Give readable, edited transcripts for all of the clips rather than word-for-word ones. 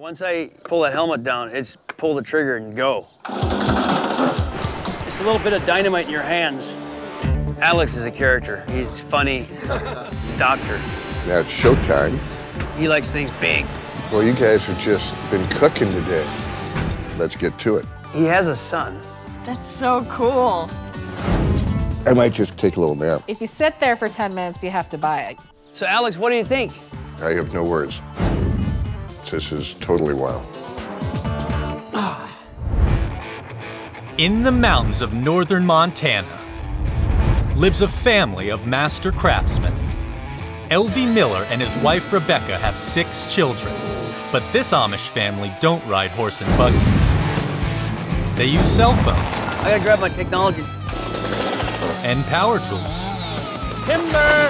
Once I pull that helmet down, it's pull the trigger and go. It's a little bit of dynamite in your hands. Alex is a character. He's funny. He's a doctor. Now it's showtime. He likes things big. Well, you guys have just been cooking today. Let's get to it. He has a son. That's so cool. I might just take a little nap. If you sit there for 10 minutes, you have to buy it. So, Alex, what do you think? I have no words. This is totally wild. In the mountains of northern Montana lives a family of master craftsmen. L.V. Miller and his wife Rebecca have 6 children, but this Amish family don't ride horse and buggy. They use cell phones. I gotta grab my technology. And power tools. Timber!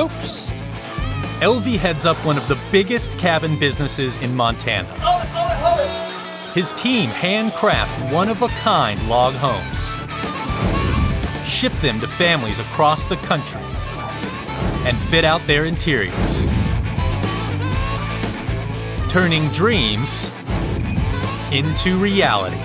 Oops. LV heads up one of the biggest cabin businesses in Montana. Hold it, hold it, hold it. His team handcraft one-of-a-kind log homes, ship them to families across the country, and fit out their interiors, turning dreams into reality.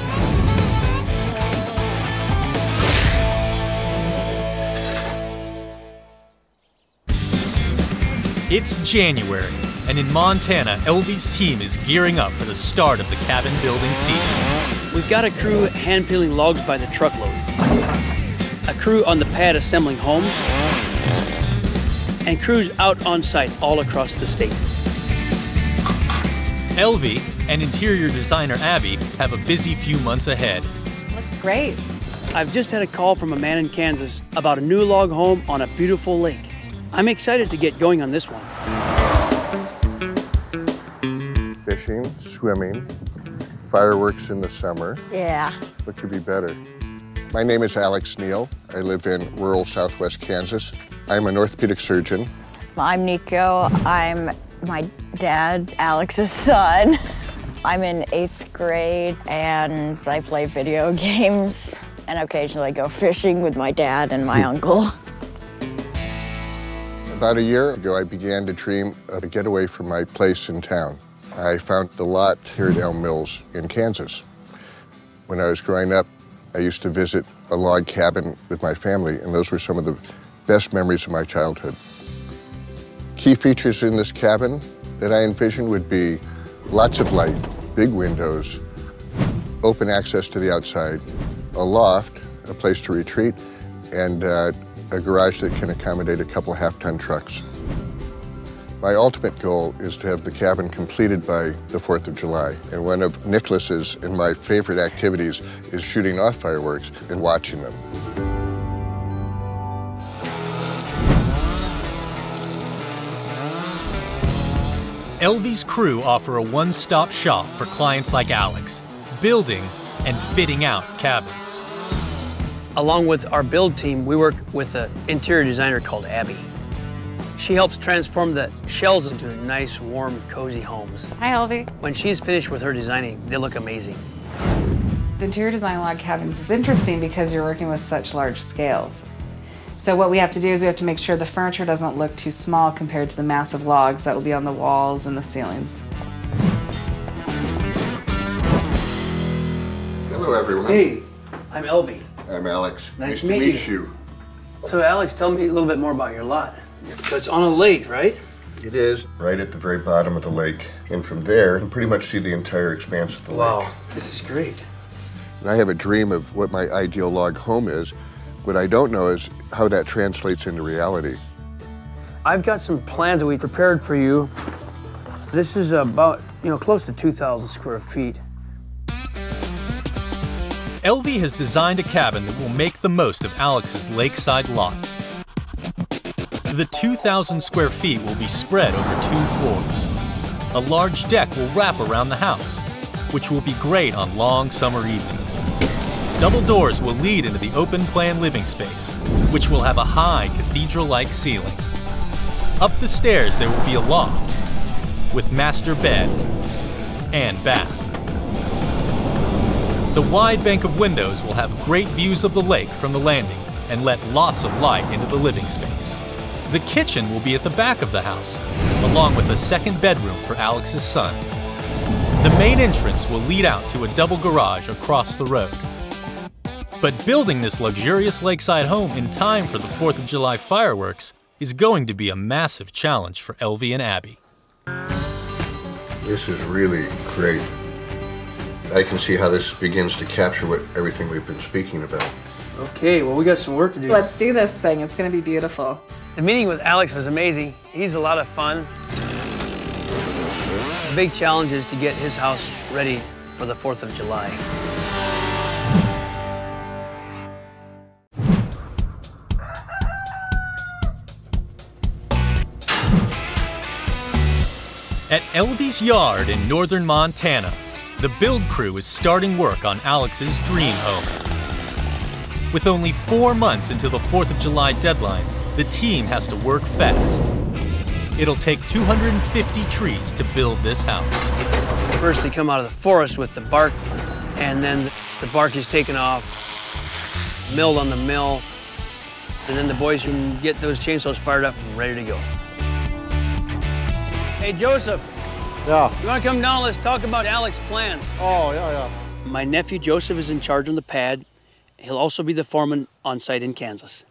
It's January, and in Montana, LV's team is gearing up for the start of the cabin building season. We've got a crew hand peeling logs by the truckload, a crew on the pad assembling homes, and crews out on site all across the state. LV and interior designer Abby have a busy few months ahead. Looks great. I've just had a call from a man in Kansas about a new log home on a beautiful lake. I'm excited to get going on this one. Fishing, swimming, fireworks in the summer. Yeah. What could be better? My name is Alex Neil. I live in rural southwest Kansas. I'm an orthopedic surgeon. I'm Nico. I'm my dad, Alex's son. I'm in 8th grade, and I play video games, and occasionally go fishing with my dad and my uncle. About a year ago, I began to dream of a getaway from my place in town. I found the lot here at Elm Mills in Kansas. When I was growing up, I used to visit a log cabin with my family, and those were some of the best memories of my childhood. Key features in this cabin that I envisioned would be lots of light, big windows, open access to the outside, a loft, a place to retreat, and a garage that can accommodate a couple half-ton trucks. My ultimate goal is to have the cabin completed by the 4th of July, and one of Nicholas's and my favorite activities is shooting off fireworks and watching them. LV's crew offer a one-stop shop for clients like Alex, building and fitting out cabins. Along with our build team, we work with an interior designer called Abby. She helps transform the shells into nice, warm, cozy homes. Hi, Elvie. When she's finished with her designing, they look amazing. The interior design log cabins is interesting because you're working with such large scales. So what we have to do is we have to make sure the furniture doesn't look too small compared to the massive logs that will be on the walls and the ceilings. Hello, everyone. Hey, I'm Elvie. I'm Alex. Nice to meet you. So, Alex, tell me a little bit more about your lot. So it's on a lake, right? It is, right at the very bottom of the lake. And from there, you can pretty much see the entire expanse of the lake. Wow, this is great. And I have a dream of what my ideal log home is. What I don't know is how that translates into reality. I've got some plans that we prepared for you. This is about, close to 2,000 square feet. LV has designed a cabin that will make the most of Alex's lakeside lot. The 2,000 square feet will be spread over 2 floors. A large deck will wrap around the house, which will be great on long summer evenings. Double doors will lead into the open-plan living space, which will have a high cathedral-like ceiling. Up the stairs there will be a loft with master bed and bath. The wide bank of windows will have great views of the lake from the landing and let lots of light into the living space. The kitchen will be at the back of the house, along with a second bedroom for Alex's son. The main entrance will lead out to a double garage across the road. But building this luxurious lakeside home in time for the 4th of July fireworks is going to be a massive challenge for L.V. and Abby. This is really great. I can see how this begins to capture everything we've been speaking about. Okay, well, we got some work to do. Let's do this thing. It's going to be beautiful. The meeting with Alex was amazing. He's a lot of fun. The big challenge is to get his house ready for the 4th of July. At L.V.'s yard in northern Montana, the build crew is starting work on Alex's dream home. With only 4 months until the 4th of July deadline, the team has to work fast. It'll take 250 trees to build this house. First they come out of the forest with the bark, and then the bark is taken off, milled on the mill, and then the boys can get those chainsaws fired up and ready to go. Hey, Joseph. Yeah. You want to come down? Let's talk about Alex's plans. Oh, yeah. My nephew Joseph is in charge on the pad. He'll also be the foreman on site in Kansas.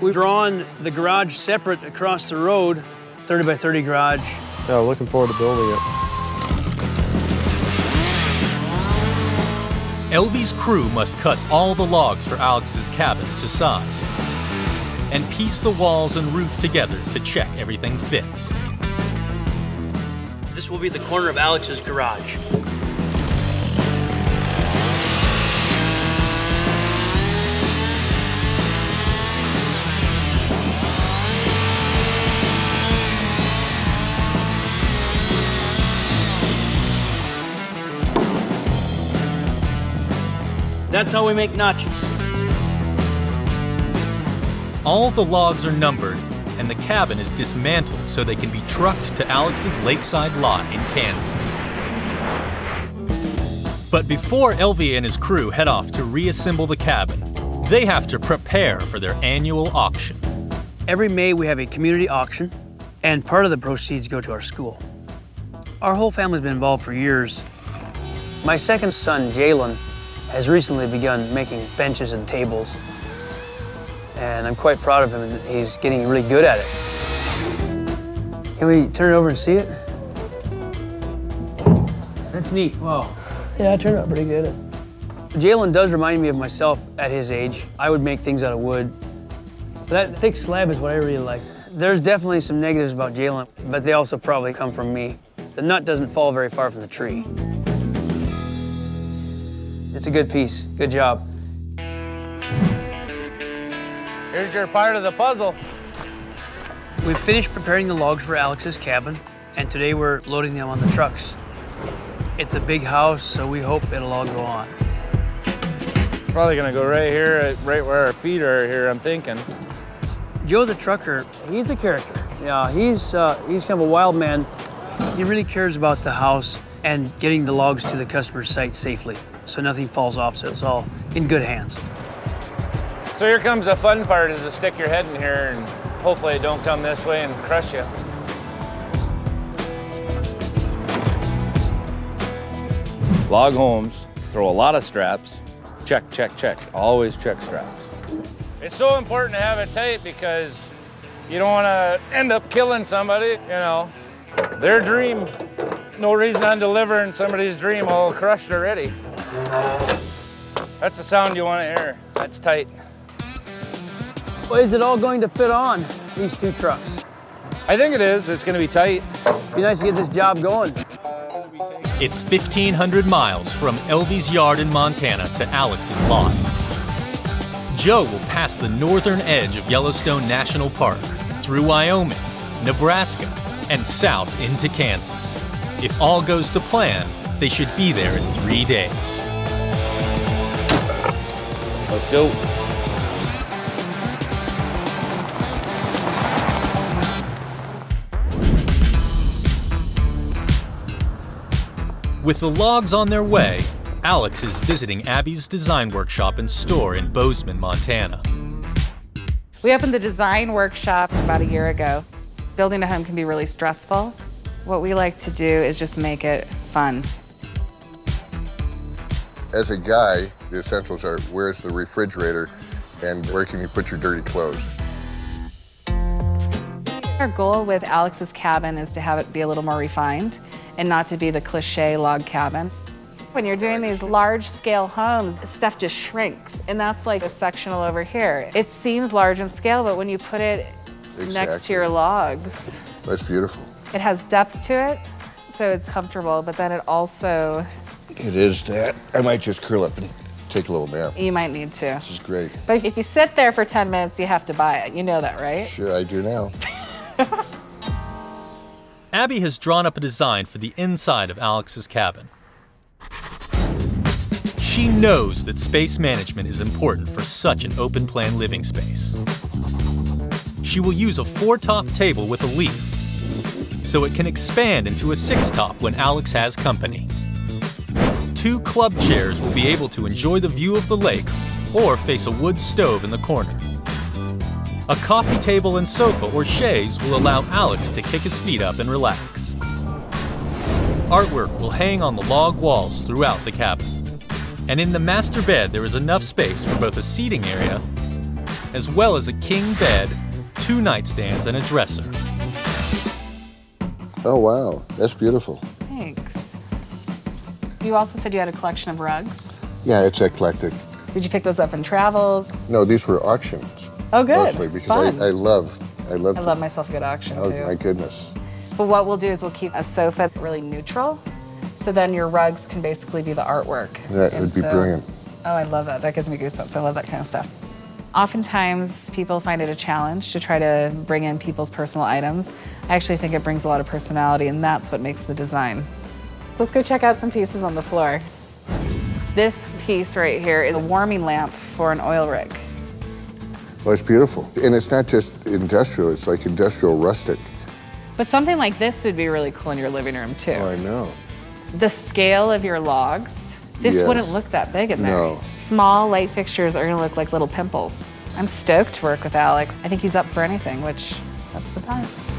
We've drawn the garage separate across the road, 30 by 30 garage. Yeah, looking forward to building it. L.V.'s crew must cut all the logs for Alex's cabin to size and piece the walls and roof together to check everything fits. This will be the corner of Alex's garage. That's how we make notches. All the logs are numbered, and the cabin is dismantled so they can be trucked to Alex's lakeside lot in Kansas. But before L.V. and his crew head off to reassemble the cabin, they have to prepare for their annual auction. Every May we have a community auction, and part of the proceeds go to our school. Our whole family's been involved for years. My second son, Jalen, has recently begun making benches and tables. And I'm quite proud of him. He's getting really good at it. Can we turn it over and see it? That's neat, wow. Yeah, it turned out pretty good. Jalen does remind me of myself at his age. I would make things out of wood. That thick slab is what I really like. There's definitely some negatives about Jalen, but they also probably come from me. The nut doesn't fall very far from the tree. It's a good piece, good job. Here's your part of the puzzle. We've finished preparing the logs for Alex's cabin, and today we're loading them on the trucks. It's a big house, so we hope it'll all go on. Probably gonna go right here, right where our feet are here, I'm thinking. Joe the trucker, he's a character. Yeah, he's kind of a wild man. He really cares about the house and getting the logs to the customer's site safely, so nothing falls off, so it's all in good hands. So here comes the fun part, is to stick your head in here and hopefully it don't come this way and crush you. Log homes throw a lot of straps. Check, check, check. Always check straps. It's so important to have it tight because you don't want to end up killing somebody, you know. Their dream. No reason I'm delivering somebody's dream all crushed already. That's the sound you want to hear. That's tight. Well, is it all going to fit on these two trucks? I think it is. It's going to be tight. It'd be nice to get this job going. It's 1,500 miles from L.V.'s yard in Montana to Alex's lot. Joe will pass the northern edge of Yellowstone National Park, through Wyoming, Nebraska, and south into Kansas. If all goes to plan, they should be there in 3 days. Let's go. With the logs on their way, Alex is visiting Abby's design workshop and store in Bozeman, Montana. We opened the design workshop about a year ago. Building a home can be really stressful. What we like to do is just make it fun. As a guy, the essentials are where's the refrigerator and where can you put your dirty clothes. Our goal with Alex's cabin is to have it be a little more refined and not to be the cliche log cabin. When you're doing these large scale homes, stuff just shrinks, and that's like a sectional over here. It seems large in scale, but when you put it next to your logs. That's beautiful. It has depth to it, so it's comfortable, but then it also... It is that. I might just curl up and take a little nap. You might need to. This is great. But if you sit there for 10 minutes, you have to buy it. You know that, right? Sure, I do now. Abby has drawn up a design for the inside of Alex's cabin. She knows that space management is important for such an open-plan living space. She will use a 4-top table with a leaf, so it can expand into a 6-top when Alex has company. 2 club chairs will be able to enjoy the view of the lake or face a wood stove in the corner. A coffee table and sofa or chaise will allow Alex to kick his feet up and relax. Artwork will hang on the log walls throughout the cabin. And in the master bed, there is enough space for both a seating area, as well as a king bed, 2 nightstands, and a dresser. Oh, wow, that's beautiful. Thanks. You also said you had a collection of rugs. Yeah, it's eclectic. Did you pick those up in travels? No, these were auctions. Oh, good. Mostly because I love myself a good auction, too. Oh, my goodness. But what we'll do is we'll keep a sofa really neutral, so then your rugs can basically be the artwork. That would be brilliant. Oh, I love that. That gives me goosebumps. I love that kind of stuff. Oftentimes, people find it a challenge to try to bring in people's personal items. I actually think it brings a lot of personality, and that's what makes the design. So let's go check out some pieces on the floor. This piece right here is a warming lamp for an oil rig. Well, it's beautiful. And it's not just industrial, it's like industrial rustic. But something like this would be really cool in your living room, too. Oh, I know. The scale of your logs, this wouldn't look that big in there. No. Small light fixtures are gonna look like little pimples. I'm stoked to work with Alex. I think he's up for anything, which, that's the best.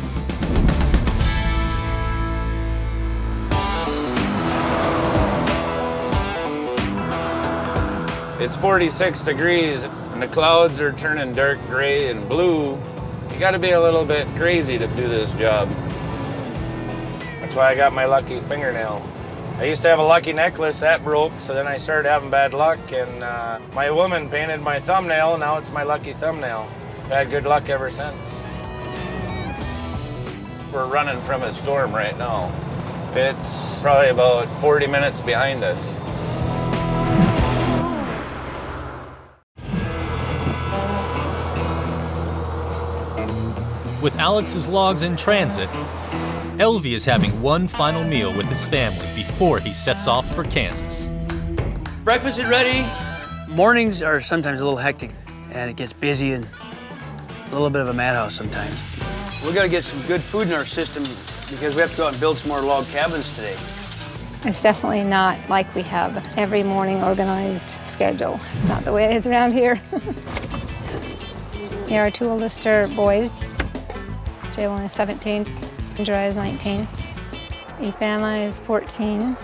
It's 46 degrees. And the clouds are turning dark gray and blue. You gotta be a little bit crazy to do this job. That's why I got my lucky fingernail. I used to have a lucky necklace, that broke, so then I started having bad luck, and my woman painted my thumbnail, and now it's my lucky thumbnail. I've had good luck ever since. We're running from a storm right now. It's probably about 40 minutes behind us. With Alex's logs in transit, L.V. is having one final meal with his family before he sets off for Kansas. Breakfast is ready. Mornings are sometimes a little hectic, and it gets busy and a little bit of a madhouse sometimes. We've got to get some good food in our system because we have to go out and build some more log cabins today. It's definitely not like we have every morning organized schedule. It's not the way it is around here. Yeah, our 2 oldest are boys. Jalen is 17, Andrea is 19, Athena is 14,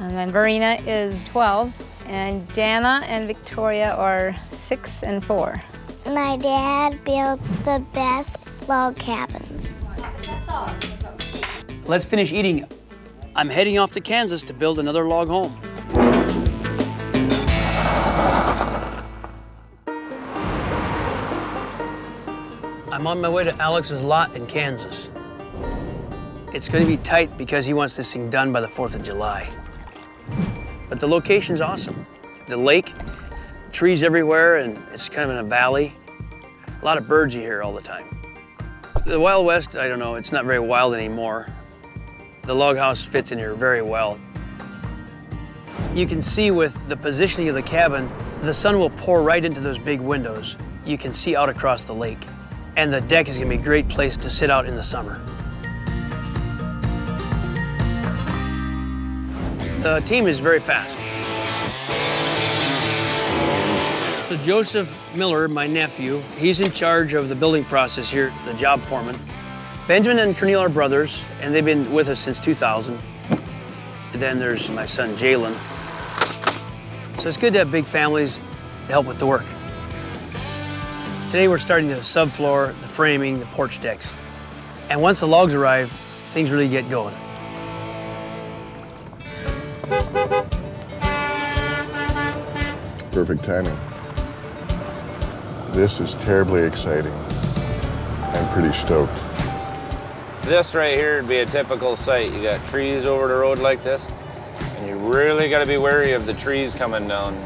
and then Verena is 12, and Dana and Victoria are 6 and 4. My dad builds the best log cabins. Let's finish eating. I'm heading off to Kansas to build another log home. I'm on my way to Alex's lot in Kansas. It's going to be tight because he wants this thing done by the 4th of July. But the location's awesome. The lake, trees everywhere, and it's kind of in a valley. A lot of birds you hear all the time. The Wild West, I don't know, it's not very wild anymore. The log house fits in here very well. You can see with the positioning of the cabin, the sun will pour right into those big windows. You can see out across the lake. And the deck is gonna be a great place to sit out in the summer. The team is very fast. So Joseph Miller, my nephew, he's in charge of the building process here, the job foreman. Benjamin and Cornel are brothers, and they've been with us since 2000. And then there's my son, Jalen. So it's good to have big families to help with the work. Today we're starting the subfloor, the framing, the porch decks. And once the logs arrive, things really get going. Perfect timing. This is terribly exciting. I'm pretty stoked. This right here would be a typical site. You got trees over the road like this, and you really got to be wary of the trees coming down.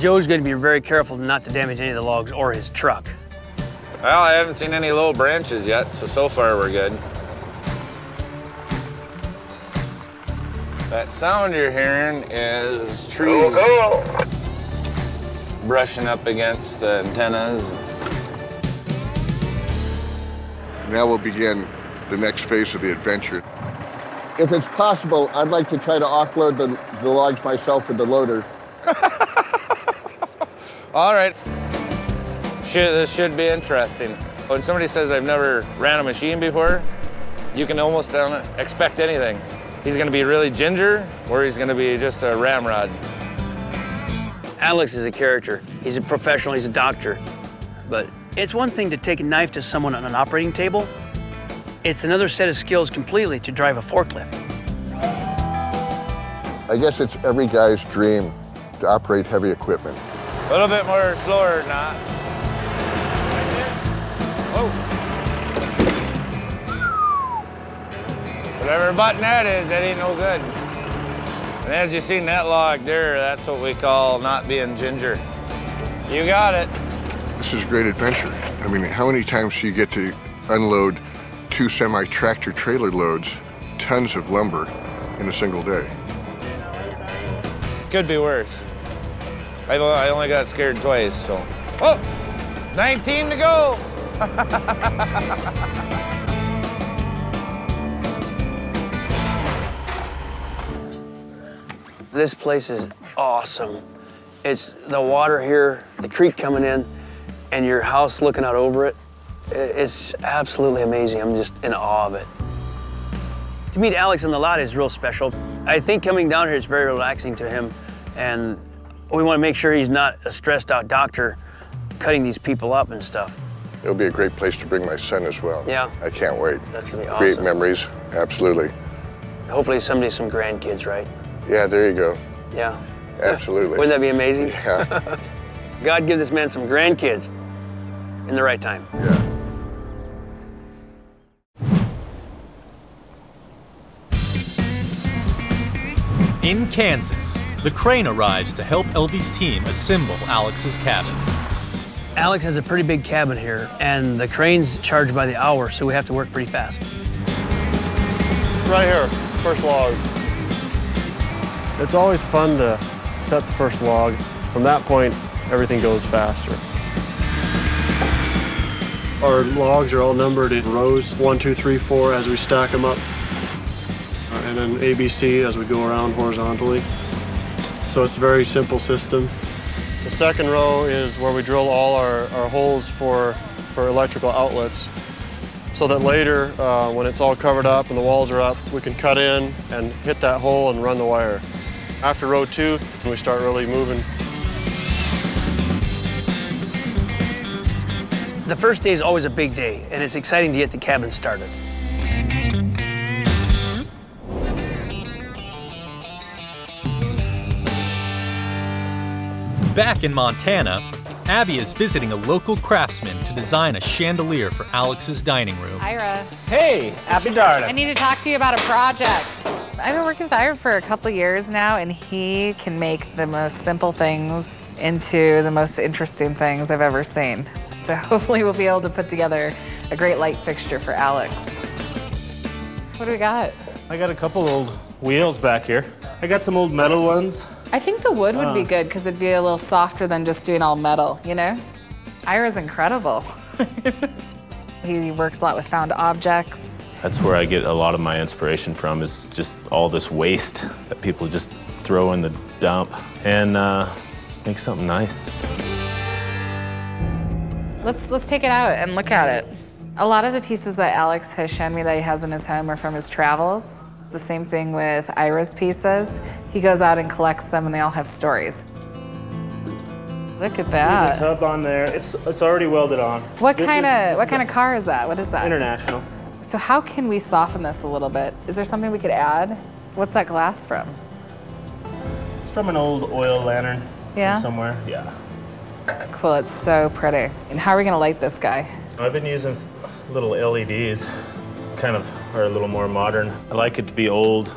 Joe's going to be very careful not to damage any of the logs or his truck. Well, I haven't seen any low branches yet, so far we're good. That sound you're hearing is trees brushing up against the antennas. Now we'll begin the next phase of the adventure. If it's possible, I'd like to try to offload the logs myself with the loader. All right. This should be interesting. When somebody says, I've never ran a machine before, you can almost expect anything. He's going to be really ginger, or he's going to be just a ramrod. Alex is a character. He's a professional, he's a doctor. But it's one thing to take a knife to someone on an operating table. It's another set of skills completely to drive a forklift. I guess it's every guy's dream to operate heavy equipment. A little bit more slower, not. Oh. Whatever button that is, that ain't no good. And as you seen that log there, that's what we call not being ginger. You got it. This is a great adventure. I mean, how many times do you get to unload 2 semi-tractor trailer loads, tons of lumber, in a single day? Could be worse. I only got scared twice, so. Oh, 19 to go. This place is awesome. It's the water here, the creek coming in, and your house looking out over it. It's absolutely amazing. I'm just in awe of it. To meet Alex on the lot is real special. I think coming down here is very relaxing to him, and we want to make sure he's not a stressed out doctor cutting these people up and stuff. It'll be a great place to bring my son as well. Yeah. I can't wait. That's going to be awesome. Create memories, absolutely. Hopefully someday some grandkids, right? Yeah, there you go. Yeah. Absolutely. Wouldn't that be amazing? Yeah. God give this man some grandkids in the right time. Yeah. In Kansas, the crane arrives to help L.V.'s team assemble Alex's cabin. Alex has a pretty big cabin here, and the crane's charged by the hour, so we have to work pretty fast. Right here, first log. It's always fun to set the first log. From that point, everything goes faster. Our logs are all numbered in rows 1, 2, 3, 4 as we stack them up. And then ABC as we go around horizontally. So it's a very simple system. The second row is where we drill all our holes for electrical outlets, so that later, when it's all covered up and the walls are up, we can cut in and hit that hole and run the wire. After row 2, we start really moving. The first day is always a big day, and it's exciting to get the cabin started. Back in Montana, Abby is visiting a local craftsman to design a chandelier for Alex's dining room. Ira. Hey, Abby Dart. I need to talk to you about a project. I've been working with Ira for a couple years now, and he can make the most simple things into the most interesting things I've ever seen. So hopefully we'll be able to put together a great light fixture for Alex. What do we got? I got a couple old wheels back here. I got some old metal ones. I think the wood would be good because it'd be a little softer than just doing all metal, you know? Ira's incredible. He works a lot with found objects. That's where I get a lot of my inspiration from, is just all this waste that people just throw in the dump and make something nice. Let's take it out and look at it. A lot of the pieces that Alex has shown me that he has in his home are from his travels. It's the same thing with Ira's pieces. He goes out and collects them and they all have stories. Look at that. This hub on there. It's already welded on. What kind of car is that? What is that? International. So how can we soften this a little bit? Is there something we could add? What's that glass from? It's from an old oil lantern. Yeah? From somewhere. Yeah. Cool, it's so pretty. And how are we gonna light this guy? I've been using little LEDs. Kind of are a little more modern. I like it to be old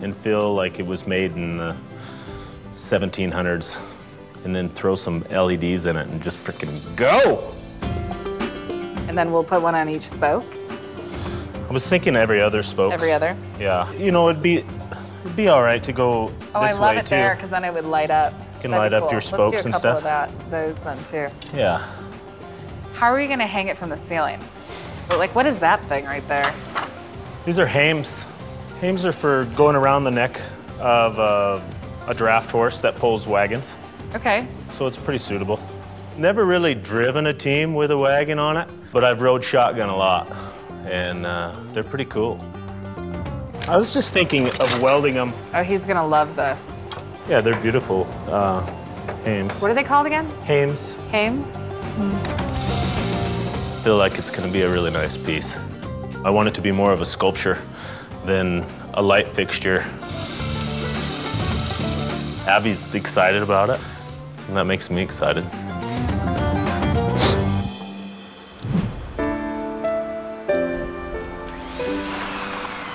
and feel like it was made in the 1700s. And then throw some LEDs in it and just freaking go! And then we'll put one on each spoke? I was thinking every other spoke. Every other? Yeah. You know, it'd be all right to go this way, too. Oh, I love it there, because then it would light up. You can light up your spokes and stuff. Let's do a couple of those then, too. Yeah. How are we going to hang it from the ceiling? Like, what is that thing right there? These are Hames. Hames are for going around the neck of a draft horse that pulls wagons. Okay. So it's pretty suitable. Never really driven a team with a wagon on it, but I've rode shotgun a lot, and they're pretty cool. I was just thinking of welding them. Oh, he's going to love this. Yeah, they're beautiful. Hames. What are they called again? Hames. Hames? I feel like it's going to be a really nice piece. I want it to be more of a sculpture than a light fixture. Abby's excited about it, and that makes me excited.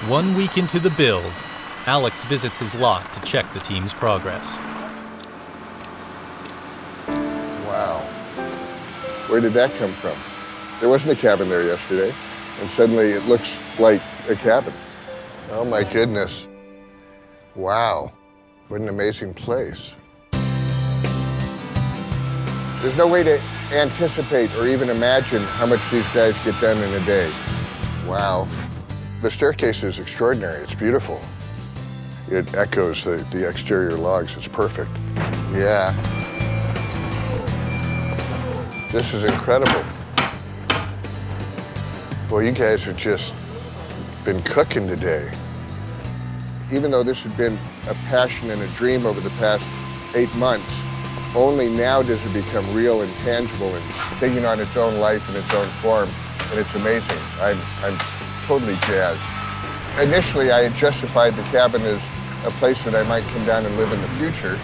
One week into the build, Alex visits his lot to check the team's progress. Wow. Where did that come from? There wasn't a cabin there yesterday, and suddenly it looks like a cabin. Oh my goodness. Wow, what an amazing place. There's no way to anticipate or even imagine how much these guys get done in a day. Wow. The staircase is extraordinary, it's beautiful. It echoes the exterior logs, it's perfect. Yeah. This is incredible. Well, you guys have just been cooking today. Even though this had been a passion and a dream over the past 8 months, only now does it become real and tangible and taking on its own life and its own form, and it's amazing. I'm totally jazzed. Initially, I had justified the cabin as a place that I might come down and live in the future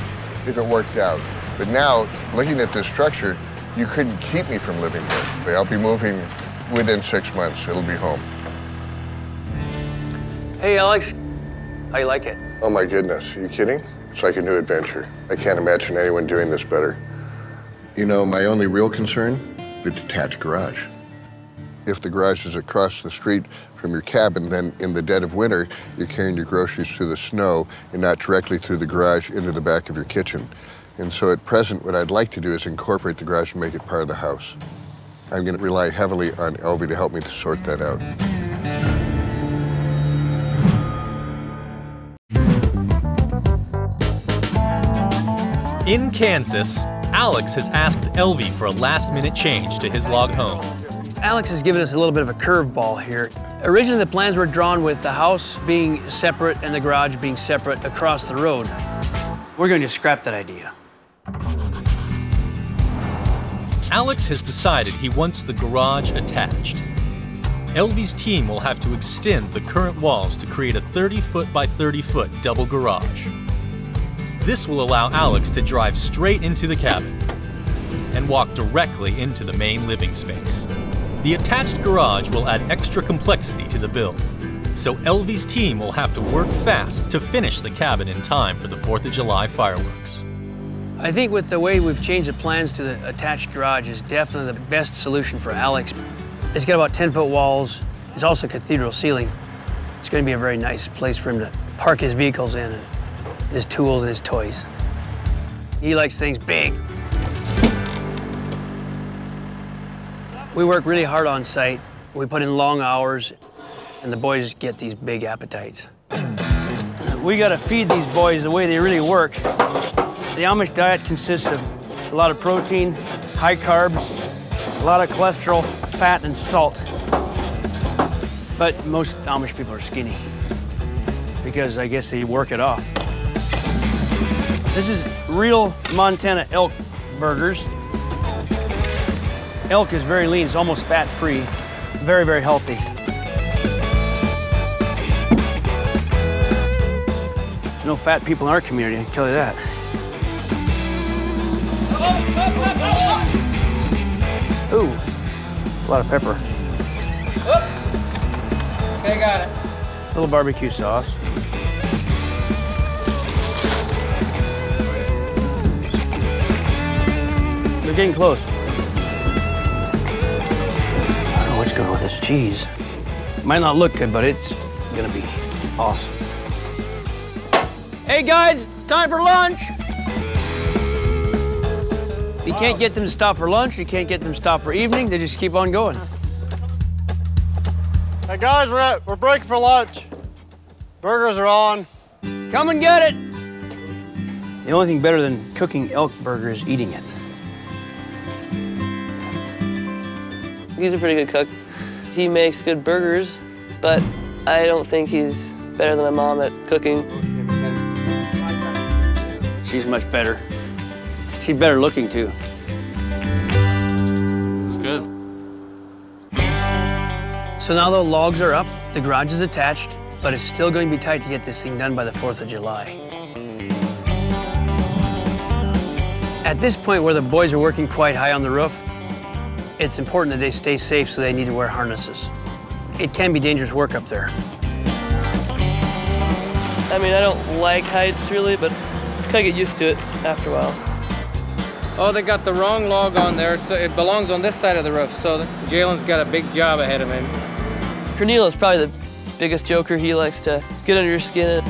if it worked out. But now, looking at this structure, you couldn't keep me from living here. I'll be moving within 6 months, it'll be home. Hey, Alex. How you like it? Oh, my goodness. Are you kidding? It's like a new adventure. I can't imagine anyone doing this better. You know, my only real concern, the detached garage. If the garage is across the street from your cabin, then in the dead of winter, you're carrying your groceries through the snow and not directly through the garage into the back of your kitchen. And so at present, what I'd like to do is incorporate the garage and make it part of the house. I'm going to rely heavily on L.V. to help me to sort that out. In Kansas, Alex has asked L.V. for a last-minute change to his log home. Alex has given us a little bit of a curveball here. Originally, the plans were drawn with the house being separate and the garage being separate across the road. We're going to scrap that idea. Alex has decided he wants the garage attached. L.V.'s team will have to extend the current walls to create a 30-foot by 30-foot double garage. This will allow Alex to drive straight into the cabin and walk directly into the main living space. The attached garage will add extra complexity to the build, so L.V.'s team will have to work fast to finish the cabin in time for the 4th of July fireworks. I think with the way we've changed the plans to the attached garage is definitely the best solution for Alex. It's got about 10-foot walls. It's also a cathedral ceiling. It's going to be a very nice place for him to park his vehicles in, and his tools and his toys. He likes things big. We work really hard on site. We put in long hours, and the boys get these big appetites. We got to feed these boys the way they really work. The Amish diet consists of a lot of protein, high carbs, A lot of cholesterol, fat, and salt. But most Amish people are skinny because I guess they work it off. This is real Montana elk burgers. Elk is very lean, it's almost fat-free. Very, very healthy. There's no fat people in our community, I can tell you that. Ooh, a lot of pepper. Okay, got it. A little barbecue sauce. They're getting close. I don't know what's going on with this cheese. It might not look good, but it's gonna be awesome. Hey guys, it's time for lunch. You can't get them to stop for lunch. You can't get them to stop for evening. They just keep on going. Hey guys, we're breaking for lunch. Burgers are on. Come and get it. The only thing better than cooking elk burger is eating it. He's a pretty good cook. He makes good burgers, but I don't think he's better than my mom at cooking. She's much better. She's better looking, too. It's good. So now the logs are up, the garage is attached, but it's still going to be tight to get this thing done by the 4th of July. At this point where the boys are working quite high on the roof, it's important that they stay safe, so they need to wear harnesses. It can be dangerous work up there. I mean, I don't like heights, really, but I kind of get used to it after a while. Oh, they got the wrong log on there, so it belongs on this side of the roof, so Jalen's got a big job ahead of him. Cornel is probably the biggest joker. He likes to get under your skin.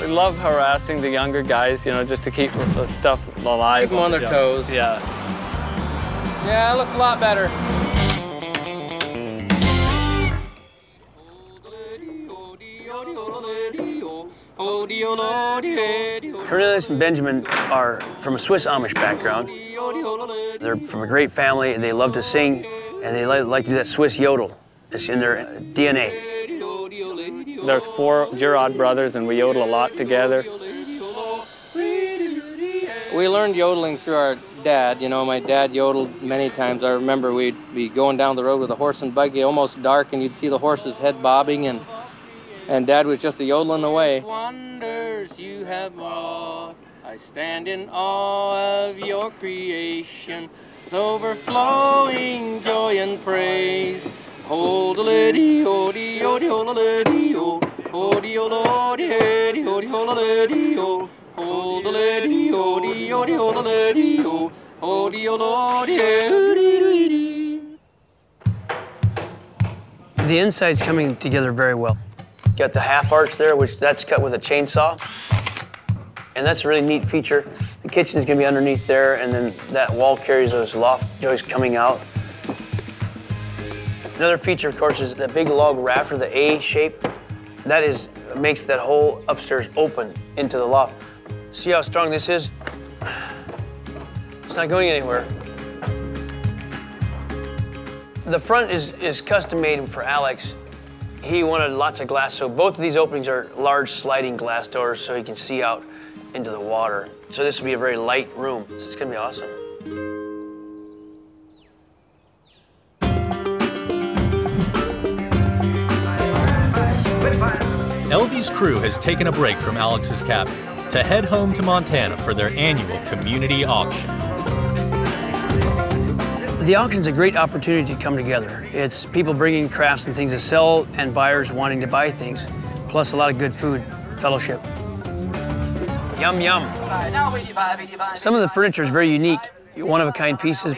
We love harassing the younger guys, you know, just to keep the stuff alive. Keep them on their toes. Yeah. Yeah, it looks a lot better. Cornelius and Benjamin are from a Swiss Amish background. They're from a great family, they love to sing, and they like to do that Swiss yodel. It's in their DNA. There's 4 Girard brothers, and we yodel a lot together. We learned yodeling through our dad. You know, my dad yodeled many times. I remember we'd be going down the road with a horse and buggy, almost dark, and you'd see the horse's head bobbing, and Dad was just yodeling away. Wonders you have wrought, I stand in awe of your creation, with overflowing joy and praise. The inside's coming together very well. Got the half arch there, which that's cut with a chainsaw. And that's a really neat feature. The kitchen's gonna be underneath there, and then that wall carries those loft joists coming out. Another feature, of course, is that big log rafter, the A shape. That is, makes that whole upstairs open into the loft. See how strong this is? It's not going anywhere. The front is custom made for Alex. He wanted lots of glass, so both of these openings are large sliding glass doors so he can see out into the water. So this will be a very light room. So it's gonna be awesome. L.V.'s crew has taken a break from Alex's cabin to head home to Montana for their annual community auction. The auction's a great opportunity to come together. It's people bringing crafts and things to sell, and buyers wanting to buy things, plus a lot of good food, fellowship. Yum, yum. Some of the furniture is very unique, one-of-a-kind pieces.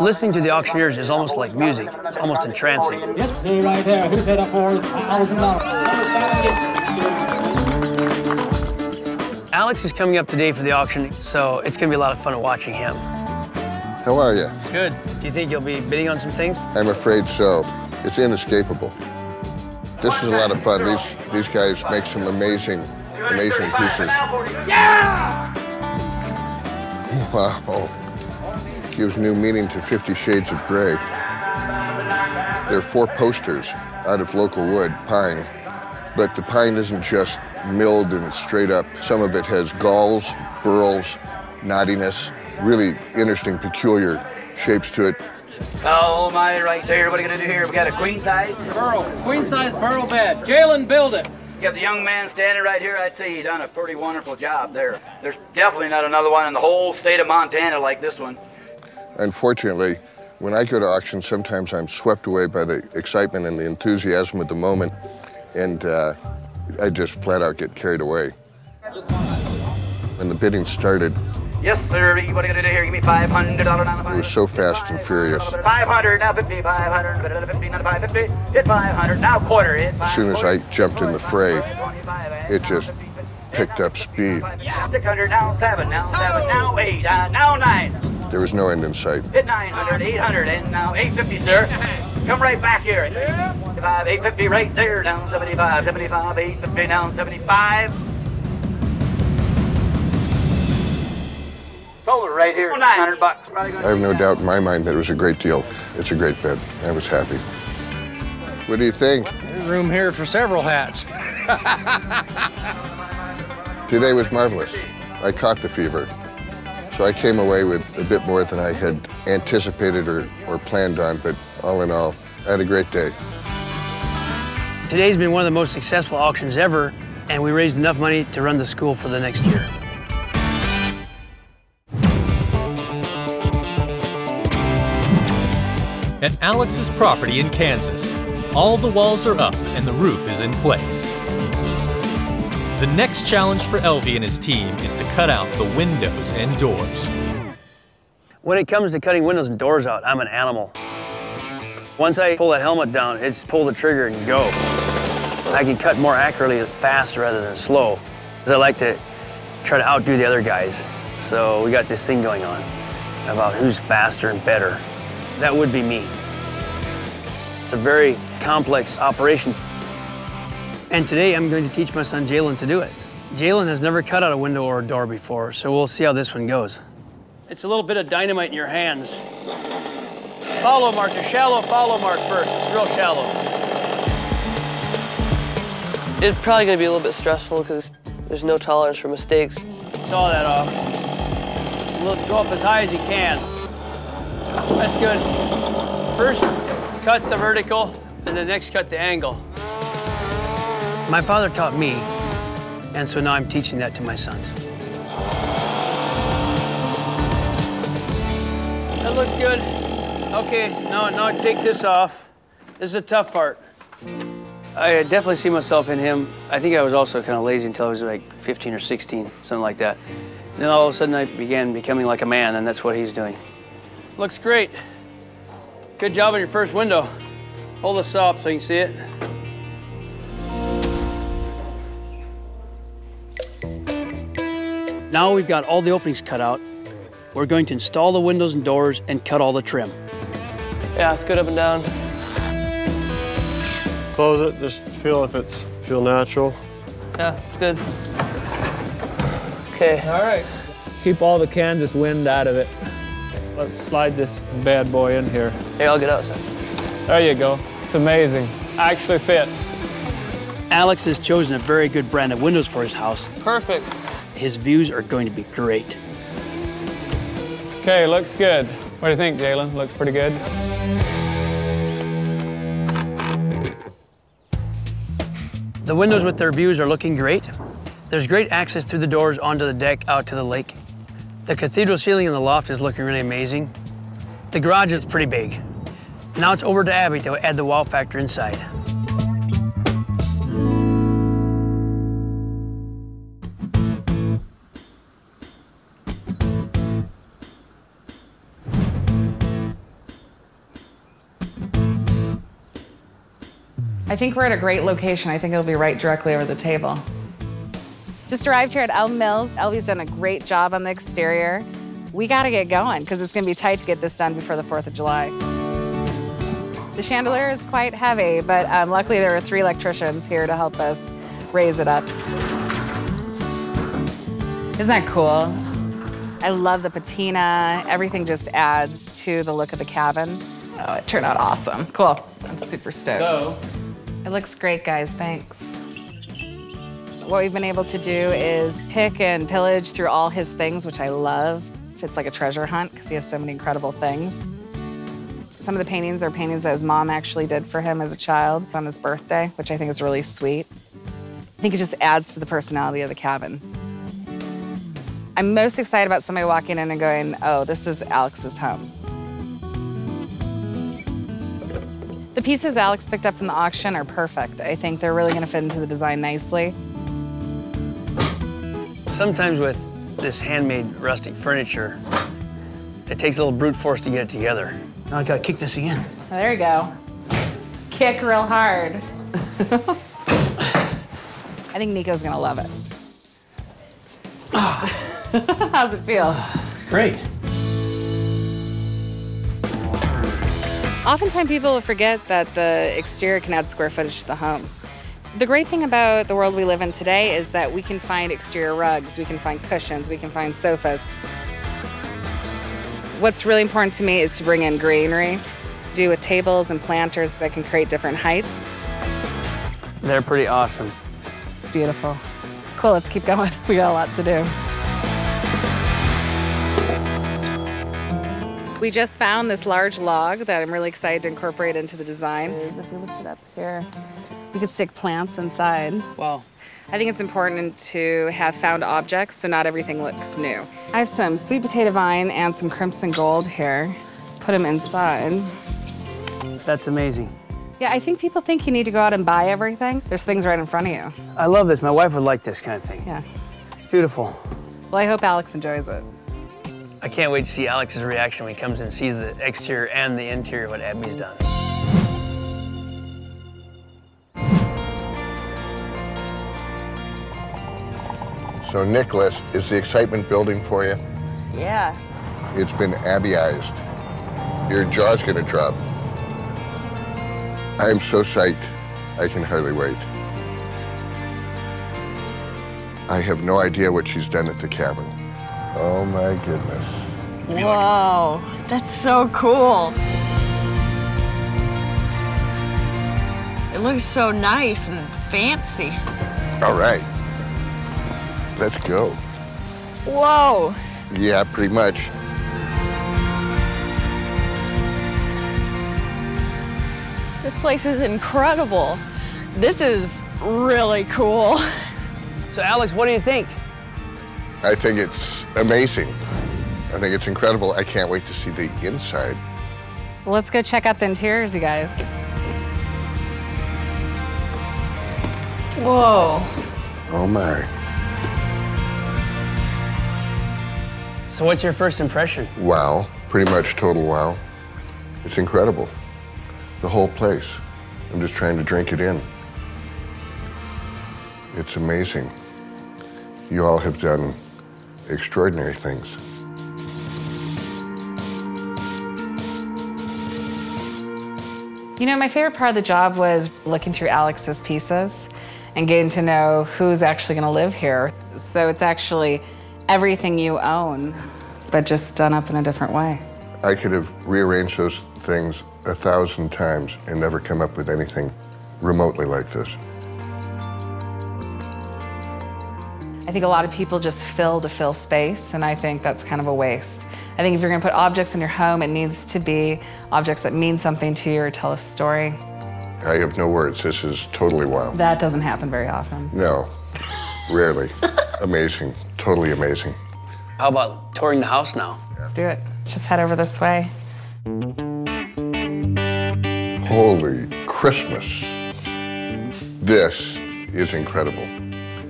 Listening to the auctioneers is almost like music. It's almost entrancing. Yes, see right there, who's head up for $1,000? Alex is coming up today for the auction, so it's going to be a lot of fun watching him. How are you? Good. Do you think you'll be bidding on some things? I'm afraid so. It's inescapable. This is a lot of fun. These guys make some amazing, amazing pieces. Yeah! Wow. Gives new meaning to 50 Shades of Grey. There are 4 posters out of local wood, pine. But the pine isn't just milled and straight up. Some of it has galls, burls, knottiness, really interesting, peculiar shapes to it. Oh, my right there. What are we going to do here? We got a queen-size burl. Queen-size burl bed. Jalen, build it. You got the young man standing right here. I'd say he done a pretty wonderful job there. There's definitely not another one in the whole state of Montana like this one. Unfortunately, when I go to auctions, sometimes I'm swept away by the excitement and the enthusiasm of the moment, and I just flat out get carried away. When the bidding started, yes, sir. What are you going to do here? Give me $500. It was so fast and furious. 500, now 50, 500, 50, now 550, hit 500, now quarter, hit 500. As soon as I jumped in the fray, it just picked up speed. 600, now 7, now 7, now 8, now 9. There was no end in sight. Hit 900, 800, and now 850, sir. Come right back here. 75, 850, right there, down 75, 75, 850, down 75. Right here, $100. I have no doubt in my mind that it was a great deal. It's a great bid. I was happy. What do you think? There's room here for several hats. Today was marvelous. I caught the fever. So I came away with a bit more than I had anticipated or planned on, but all in all, I had a great day. Today's been one of the most successful auctions ever, and we raised enough money to run the school for the next year. At Alex's property in Kansas, all the walls are up and the roof is in place. The next challenge for L.V. and his team is to cut out the windows and doors. When it comes to cutting windows and doors out, I'm an animal. Once I pull that helmet down, it's pull the trigger and go. I can cut more accurately and fast rather than slow, because I like to try to outdo the other guys. So we got this thing going on about who's faster and better. That would be me. It's a very complex operation. And today I'm going to teach my son Jalen to do it. Jalen has never cut out a window or a door before, so we'll see how this one goes. It's a little bit of dynamite in your hands. Follow mark, a shallow follow mark first. It's real shallow. It's probably going to be a little bit stressful because there's no tolerance for mistakes. Saw that off. We'll go up as high as you can. That's good. First, cut the vertical, and the next cut the angle. My father taught me, and so now I'm teaching that to my sons. That looks good. Okay, now take this off. This is a tough part. I definitely see myself in him. I think I was also kind of lazy until I was like 15 or 16, something like that. Then all of a sudden I began becoming like a man, and that's what he's doing. Looks great. Good job on your first window. Hold this up so you can see it. Now we've got all the openings cut out. We're going to install the windows and doors and cut all the trim. Yeah, it's good up and down. Close it, just feel if it's feel natural. Yeah, it's good. Okay. All right. Keep all the Kansas wind out of it. Let's slide this bad boy in here. Hey, I'll get out, sir. There you go. It's amazing. Actually fits. Alex has chosen a very good brand of windows for his house. Perfect. His views are going to be great. Okay, looks good. What do you think, Jalen? Looks pretty good. The windows with their views are looking great. There's great access through the doors onto the deck out to the lake. The cathedral ceiling in the loft is looking really amazing. The garage is pretty big. Now it's over to Abby to add the wow factor inside. I think we're at a great location. I think it'll be right directly over the table. Just arrived here at Elm Mills. L.V.'s done a great job on the exterior. We gotta get going, because it's gonna be tight to get this done before the 4th of July. The chandelier is quite heavy, but luckily there were 3 electricians here to help us raise it up. Isn't that cool? I love the patina. Everything just adds to the look of the cabin. Oh, it turned out awesome. Cool. I'm super stoked. So, it looks great, guys. Thanks. What we've been able to do is pick and pillage through all his things, which I love. It's like a treasure hunt because he has so many incredible things. Some of the paintings are paintings that his mom actually did for him as a child on his birthday, which I think is really sweet. I think it just adds to the personality of the cabin. I'm most excited about somebody walking in and going, oh, this is Alex's home. The pieces Alex picked up from the auction are perfect. I think they're really going to fit into the design nicely. Sometimes with this handmade rustic furniture, it takes a little brute force to get it together. Now I gotta kick this again. Oh, there you go. Kick real hard. I think Nico's gonna love it. Oh. How's it feel? It's great. Oftentimes people will forget that the exterior can add square footage to the home. The great thing about the world we live in today is that we can find exterior rugs, we can find cushions, we can find sofas. What's really important to me is to bring in greenery, do with tables and planters that can create different heights. They're pretty awesome. It's beautiful. Cool, let's keep going. We got a lot to do. We just found this large log that I'm really excited to incorporate into the design. If you lift it up here, you could stick plants inside. Wow. I think it's important to have found objects so not everything looks new. I have some sweet potato vine and some crimson gold here. Put them inside. That's amazing. Yeah, I think people think you need to go out and buy everything. There's things right in front of you. I love this. My wife would like this kind of thing. Yeah. It's beautiful. Well, I hope Alex enjoys it. I can't wait to see Alex's reaction when he comes and sees the exterior and the interior, what Abby's done. So Nicholas, is the excitement building for you? Yeah. It's been Abbyized. Your jaw's gonna drop. I am so psyched. I can hardly wait. I have no idea what she's done at the cabin. Oh my goodness. Whoa, that's so cool. It looks so nice and fancy. All right. Let's go. Whoa. Yeah, pretty much. This place is incredible. This is really cool. So, Alex, what do you think? I think it's amazing. I think it's incredible. I can't wait to see the inside. Well, let's go check out the interiors, you guys. Whoa. Oh, my. So what's your first impression? Wow, pretty much total wow. It's incredible, the whole place. I'm just trying to drink it in. It's amazing. You all have done extraordinary things. You know, my favorite part of the job was looking through Alex's pieces and getting to know who's actually gonna live here. So it's actually everything you own, but just done up in a different way. I could have rearranged those things 1,000 times and never come up with anything remotely like this. I think a lot of people just fill to fill space, and I think that's kind of a waste. I think if you're gonna put objects in your home, it needs to be objects that mean something to you or tell a story. I have no words. This is totally wild. That doesn't happen very often. No, rarely. Amazing. Totally amazing. How about touring the house now? Let's do it. Just head over this way. Holy Christmas. This is incredible.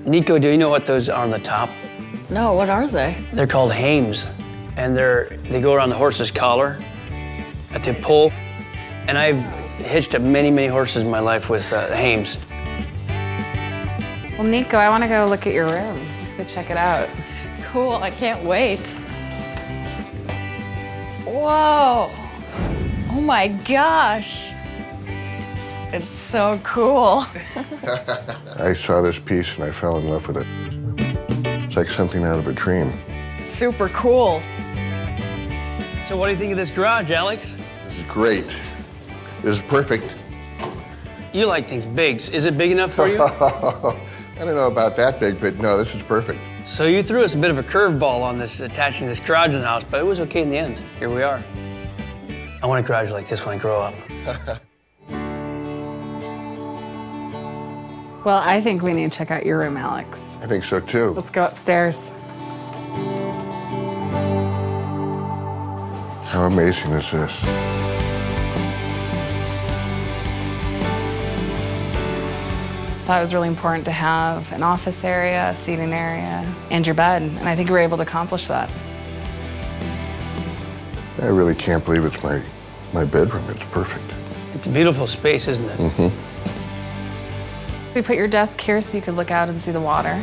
Nico, do you know what those are on the top? No, what are they? They're called Hames, and they go around the horse's collar at the pull. And I've hitched up many, many horses in my life with Hames. Well, Nico, I want to go look at your room. Check it out. Cool, I can't wait. Whoa. Oh my gosh. It's so cool. I saw this piece and I fell in love with it. It's like something out of a dream. Super cool. So what do you think of this garage, Alex? This is great. This is perfect. You like things big. Is it big enough for you? I don't know about that big, but no, this is perfect. So you threw us a bit of a curveball on this, attaching this garage in the house, but it was okay in the end. Here we are. I want a garage like this when I grow up. Well, I think we need to check out your room, Alex. I think so, too. Let's go upstairs. How amazing is this? I thought it was really important to have an office area, a seating area, and your bed, and I think we were able to accomplish that. I really can't believe it's my bedroom. It's perfect. It's a beautiful space, isn't it? Mm-hmm. We put your desk here so you could look out and see the water.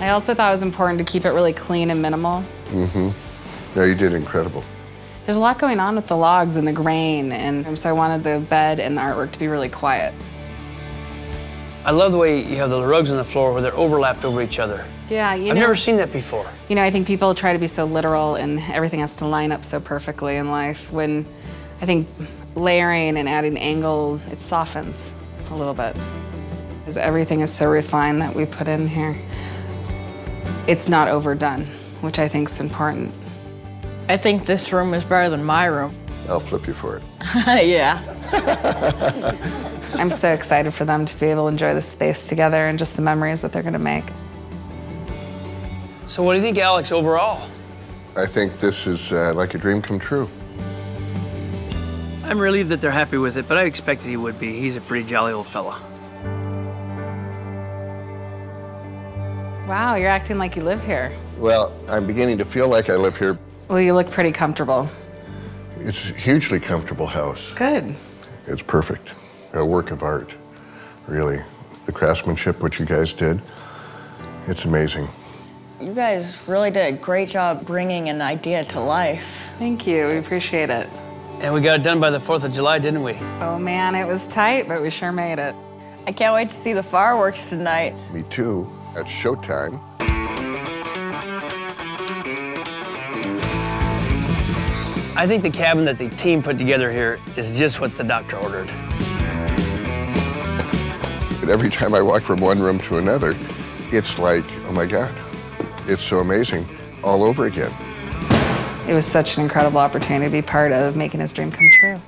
I also thought it was important to keep it really clean and minimal. Mm-hmm. Yeah, you did incredible. There's a lot going on with the logs and the grain, and so I wanted the bed and the artwork to be really quiet. I love the way you have the rugs on the floor where they're overlapped over each other. Yeah, you know, I've never seen that before. You know, I think people try to be so literal and everything has to line up so perfectly in life, when I think layering and adding angles, it softens a little bit. Because everything is so refined that we put in here. It's not overdone, which I think is important. I think this room is better than my room. I'll flip you for it. Yeah. I'm so excited for them to be able to enjoy this space together and just the memories that they're going to make. So what do you think, Alex, overall? I think this is like a dream come true. I'm relieved that they're happy with it, but I expected he would be. He's a pretty jolly old fella. Wow, you're acting like you live here. Well, I'm beginning to feel like I live here. Well, you look pretty comfortable. It's a hugely comfortable house. Good. It's perfect. A work of art, really. The craftsmanship, which you guys did, it's amazing. You guys really did a great job bringing an idea to life. Thank you. We appreciate it. And we got it done by the 4th of July, didn't we? Oh, man, it was tight, but we sure made it. I can't wait to see the fireworks tonight. Me too. It's showtime. I think the cabin that the team put together here is just what the doctor ordered. But every time I walk from one room to another, it's like, oh my God, it's so amazing all over again. It was such an incredible opportunity to be part of making his dream come true.